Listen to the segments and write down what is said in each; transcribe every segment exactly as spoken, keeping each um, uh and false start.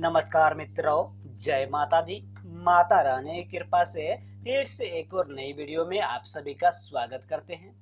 नमस्कार मित्रों, जय माता दी। माता रानी की कृपा से फिर से एक और नई वीडियो में आप सभी का स्वागत करते हैं।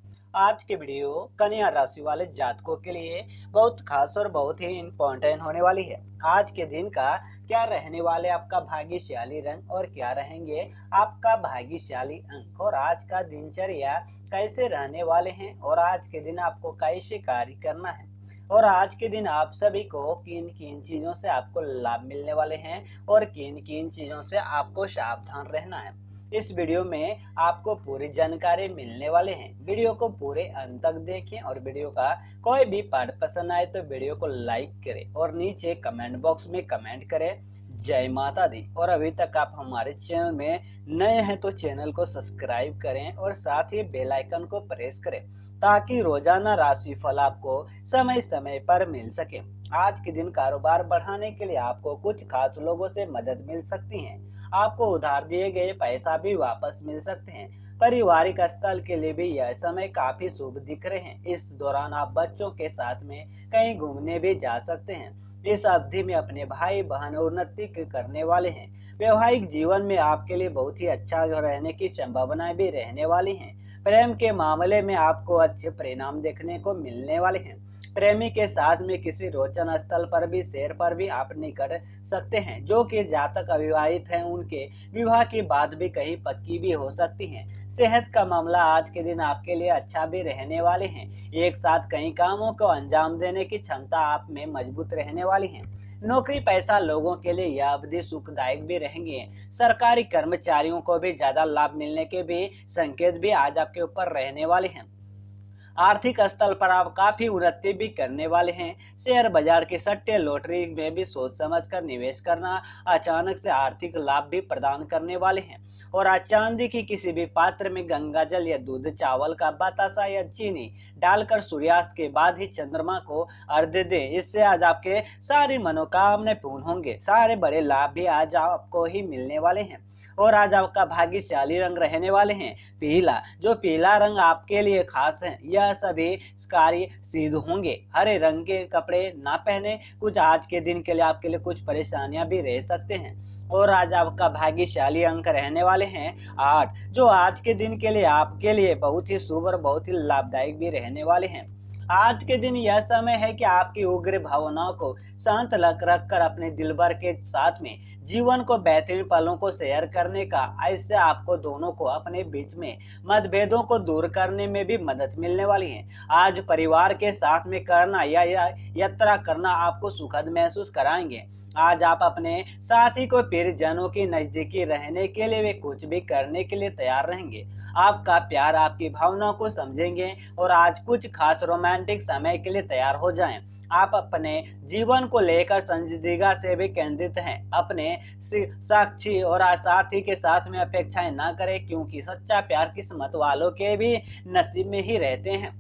आज के वीडियो कन्या राशि वाले जातकों के लिए बहुत खास और बहुत ही इम्पोर्टेंट होने वाली है। आज के दिन का क्या रहने वाले आपका भाग्यशाली रंग और क्या रहेंगे आपका भाग्यशाली अंक, और आज का दिनचर्या कैसे रहने वाले हैं, और आज के दिन आपको कैसे कार्य करना है, और आज के दिन आप सभी को किन किन चीजों से आपको लाभ मिलने वाले हैं और किन किन चीजों से आपको सावधान रहना है, इस वीडियो में आपको पूरी जानकारी मिलने वाले हैं। वीडियो को पूरे अंत तक देखें और वीडियो का कोई भी पार्ट पसंद आए तो वीडियो को लाइक करें और नीचे कमेंट बॉक्स में कमेंट करें जय माता दी। और अभी तक आप हमारे चैनल में नए हैं तो चैनल को सब्सक्राइब करें और साथ ही बेल आइकन को प्रेस करें ताकि रोजाना राशिफल आपको समय समय पर मिल सके। आज के दिन कारोबार बढ़ाने के लिए आपको कुछ खास लोगों से मदद मिल सकती है। आपको उधार दिए गए पैसा भी वापस मिल सकते हैं। पारिवारिक स्थल के लिए भी यह समय काफी शुभ दिख रहे हैं। इस दौरान आप बच्चों के साथ में कहीं घूमने भी जा सकते हैं। इस अवधि में अपने भाई बहन उन्नति करने वाले हैं। वैवाहिक जीवन में आपके लिए बहुत ही अच्छा रहने की संभावनाएं भी रहने वाली हैं। प्रेम के मामले में आपको अच्छे परिणाम देखने को मिलने वाले हैं। प्रेमी के साथ में किसी रोचन स्थल पर भी सैर पर भी आप निकल सकते हैं। जो कि जातक अविवाहित हैं उनके विवाह की बात भी कहीं पक्की भी हो सकती है। सेहत का मामला आज के दिन आपके लिए अच्छा भी रहने वाले हैं। एक साथ कई कामों को अंजाम देने की क्षमता आप में मजबूत रहने वाली है। नौकरी पैसा लोगों के लिए यह अवधि सुखदायक भी रहेंगे। सरकारी कर्मचारियों को भी ज्यादा लाभ मिलने के भी संकेत भी आज आपके ऊपर रहने वाले हैं। आर्थिक स्थल पर आप काफी उन्नति भी करने वाले हैं। शेयर बाजार के सट्टे लॉटरी में भी सोच समझकर निवेश करना अचानक से आर्थिक लाभ भी प्रदान करने वाले हैं। और आज चांदी की किसी भी पात्र में गंगा जल या दूध चावल का बतासा या चीनी डालकर सूर्यास्त के बाद ही चंद्रमा को अर्घ्य दें। इससे आज आपके सारी मनोकामनाएं पूर्ण होंगे। सारे बड़े लाभ भी आज आपको ही मिलने वाले हैं। और आज आपका भाग्यशाली रंग रहने वाले हैं पीला। जो पीला रंग आपके लिए खास है, यह सभी कार्य सिद्ध होंगे। हरे रंग के कपड़े ना पहने। कुछ आज के दिन के लिए आपके लिए कुछ परेशानियां भी रह सकते हैं। और आज आपका भाग्यशाली अंक रहने वाले हैं आठ, जो आज के दिन के लिए आपके लिए बहुत ही शुभ और बहुत ही लाभदायक भी रहने वाले हैं। आज के दिन यह समय है कि आपकी उग्र भावनाओं को शांत रख कर अपने दिलबर के साथ में जीवन को बेहतरीन पलों को शेयर करने का, ऐसे आपको दोनों को अपने बीच में मतभेदों को दूर करने में भी मदद मिलने वाली है। आज परिवार के साथ में करना या, या यात्रा करना आपको सुखद महसूस कराएंगे। आज आप अपने साथी को प्रियजनों की नजदीकी रहने के लिए वे कुछ भी करने के लिए तैयार रहेंगे। आपका प्यार आपकी भावनाओं को समझेंगे और आज कुछ खास रोमांटिक समय के लिए तैयार हो जाएं। आप अपने जीवन को लेकर संजीदगी से भी केंद्रित हैं। अपने साक्षी और साथी के साथ में अपेक्षाएं ना करें, क्योंकि सच्चा प्यार किस्मत वालों के भी नसीब में ही रहते हैं।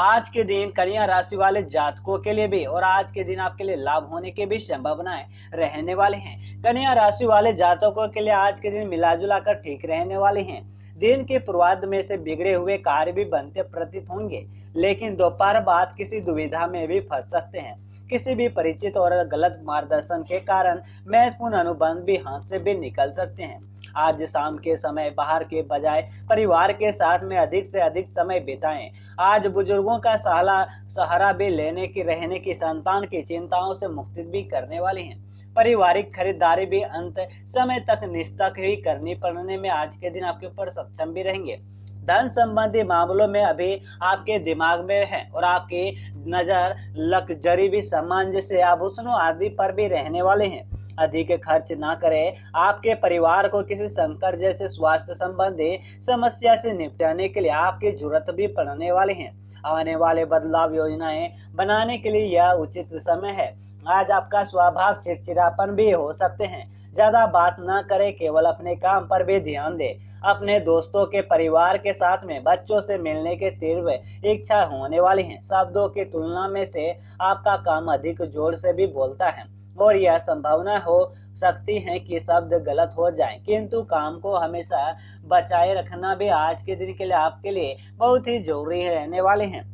आज के दिन कन्या राशि वाले जातकों के लिए भी और आज के दिन आपके लिए लाभ होने की भी संभावनाएं रहने वाले हैं। कन्या राशि वाले जातकों के लिए आज के दिन मिलाजुला कर ठीक रहने वाले हैं। दिन के पूर्वार्ध में से बिगड़े हुए कार्य भी बनते प्रतीत होंगे, लेकिन दोपहर बाद किसी दुविधा में भी फंस सकते हैं। किसी भी परिचित और गलत मार्गदर्शन के कारण महत्वपूर्ण अनुबंध भी हाथ से भी निकल सकते हैं। आज शाम के समय बाहर के बजाय परिवार के साथ में अधिक से अधिक समय बिताएं। आज बुजुर्गों का सहारा सहारा भी लेने की रहने की संतान की चिंताओं से मुक्ति भी करने वाली हैं। पारिवारिक खरीदारी भी अंत समय तक निष्ठक ही करनी पड़ने में आज के दिन आपके ऊपर सक्षम भी रहेंगे। धन संबंधी मामलों में अभी आपके दिमाग में है और आपकी नजर लग्जरी भी सामान से आभूषणों आदि पर भी रहने वाले हैं। अधिक खर्च ना करें। आपके परिवार को किसी संकट जैसे स्वास्थ्य संबंधी समस्या से निपटने के लिए आपकी जरूरत भी पड़ने वाले हैं। आने वाले बदलाव योजनाएं बनाने के लिए यह उचित समय है। आज आपका स्वभाव चिड़चिड़ापन भी हो सकते हैं। ज्यादा बात ना करें, केवल अपने काम पर भी ध्यान दें। अपने दोस्तों के परिवार के साथ में बच्चों से मिलने के तीव्र इच्छा होने वाली है। शब्दों की तुलना में से आपका काम अधिक जोर से भी बोलता है और यह संभावना हो सकती है कि शब्द गलत हो जाएं, किंतु काम को हमेशा बचाए रखना भी आज के दिन के लिए आपके लिए बहुत ही जरूरी रहने वाले हैं।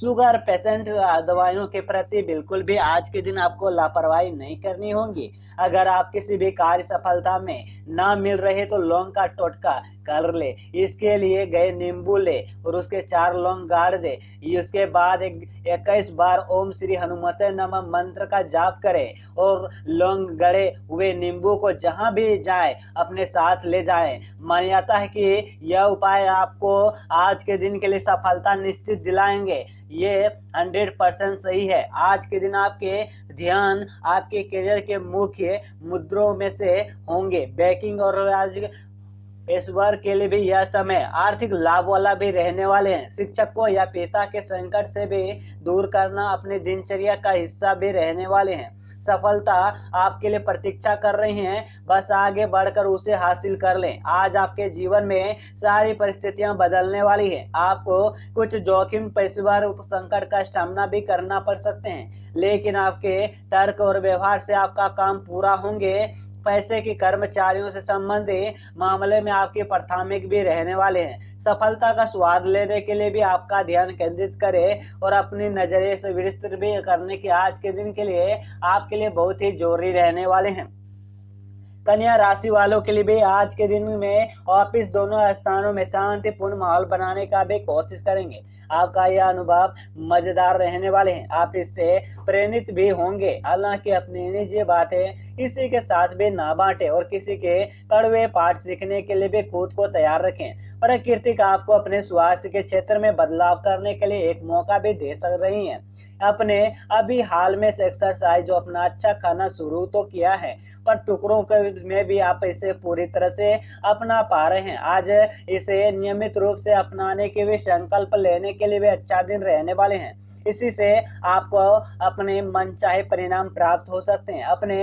शुगर पेशेंट दवाइयों के प्रति बिल्कुल भी आज के दिन आपको लापरवाही नहीं करनी होगी। अगर आप किसी भी कार्य सफलता में ना मिल रहे तो लौंग का टोटका कर ले, इसके लिए गए नींबू ले और उसके चार लौंग गाड़ दे। इसके बाद इक्कीस बार ओम श्री हनुमते नमः मंत्र का जाप करें और लौंग गड़े हुए नींबू को जहां भी जाए अपने साथ ले जाएं। माना जाता है कि यह उपाय आपको आज के दिन के लिए सफलता निश्चित दिलाएंगे। ये सौ परसेंट सही है। आज के दिन आपके ध्यान आपके करियर के मुख्य मुद्रों में से होंगे। बैंकिंग और पेशेवर के लिए भी यह समय आर्थिक लाभ वाला भी रहने वाले हैं। शिक्षक को या पिता के संकट से भी दूर करना अपने दिनचर्या का हिस्सा भी रहने वाले हैं। सफलता आपके लिए प्रतीक्षा कर रही है, बस आगे बढ़कर उसे हासिल कर लें। आज आपके जीवन में सारी परिस्थितियां बदलने वाली है। आपको कुछ जोखिम पेशेवर संकट का सामना भी करना पड़ सकते हैं, लेकिन आपके तर्क और व्यवहार से आपका काम पूरा होंगे। पैसे के कर्मचारियों से संबंधित मामले में आपके प्राथमिक भी रहने वाले हैं। सफलता का स्वाद लेने के लिए भी आपका ध्यान केंद्रित करें और अपने नजरिए से विस्तृत भी करने के आज के दिन के लिए आपके लिए बहुत ही जरूरी रहने वाले हैं। कन्या राशि वालों के लिए भी आज के दिन में ऑफिस दोनों स्थानों में शांतिपूर्ण माहौल बनाने का भी कोशिश करेंगे। आपका यह अनुभव मजेदार रहने वाले हैं। आप इससे प्रेरित भी होंगे। हालांकि अपनी निजी बातें किसी के साथ भी ना बांटें और किसी के कड़वे पाठ सीखने के लिए भी खुद को तैयार रखें। प्रकृति का आपको अपने स्वास्थ्य के क्षेत्र में बदलाव करने के लिए एक मौका भी दे सक रही है। अपने अभी हाल में एक्सरसाइज और अपना अच्छा खाना शुरू तो किया है, पर टुकड़ों में भी आप इसे पूरी तरह से अपना पा रहे हैं। आज इसे नियमित रूप से अपनाने के भी संकल्प लेने के लिए भी अच्छा दिन रहने वाले हैं। इसी से आपको अपने मनचाहे परिणाम प्राप्त हो सकते हैं। अपने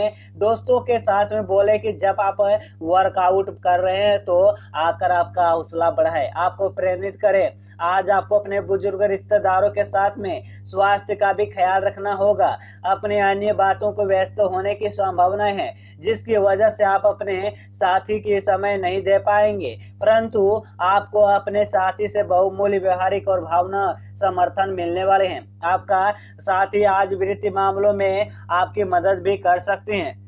दोस्तों के साथ में बोले कि जब आप वर्कआउट कर रहे हैं तो आकर आपका हौसला बढ़ाए, आपको प्रेरित करें। आज आपको अपने बुजुर्ग रिश्तेदारों के साथ में स्वास्थ्य का भी ख्याल रखना होगा। अपने अन्य बातों को व्यस्त होने की संभावना है, जिसकी वजह से आप अपने साथी के समय नहीं दे पाएंगे, परंतु आपको अपने साथी से बहुमूल्य व्यवहारिक और भावना समर्थन मिलने वाले हैं। आपका साथी आज वित्तीय मामलों में आपकी मदद भी कर सकते हैं,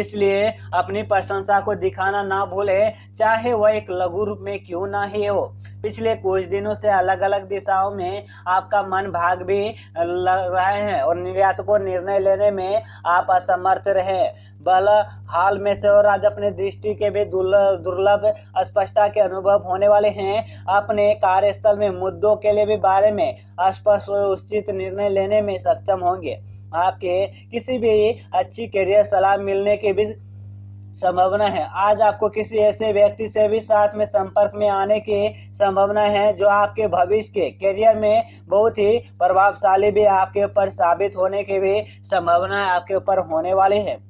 इसलिए अपनी प्रशंसा को दिखाना ना भूलें, चाहे वह एक लघु रूप में क्यों ना ही हो। पिछले कुछ दिनों से अलग अलग दिशाओं में आपका मन भाग भी लग रहा है और निर्यातकों निर्णय लेने में आप असमर्थ रहे। बल हाल में से और आज अपने दृष्टि के भी दुर्लभ स्पष्टता के अनुभव होने वाले हैं। अपने कार्यस्थल में मुद्दों के लिए भी बारे में स्पष्ट और उचित निर्णय लेने में सक्षम होंगे। आपके किसी भी अच्छी करियर सलाह मिलने के भी संभावना है। आज आपको किसी ऐसे व्यक्ति से भी साथ में संपर्क में आने की संभावना है जो आपके भविष्य के करियर में बहुत ही प्रभावशाली भी आपके ऊपर साबित होने की भी संभावना आपके ऊपर होने वाली है।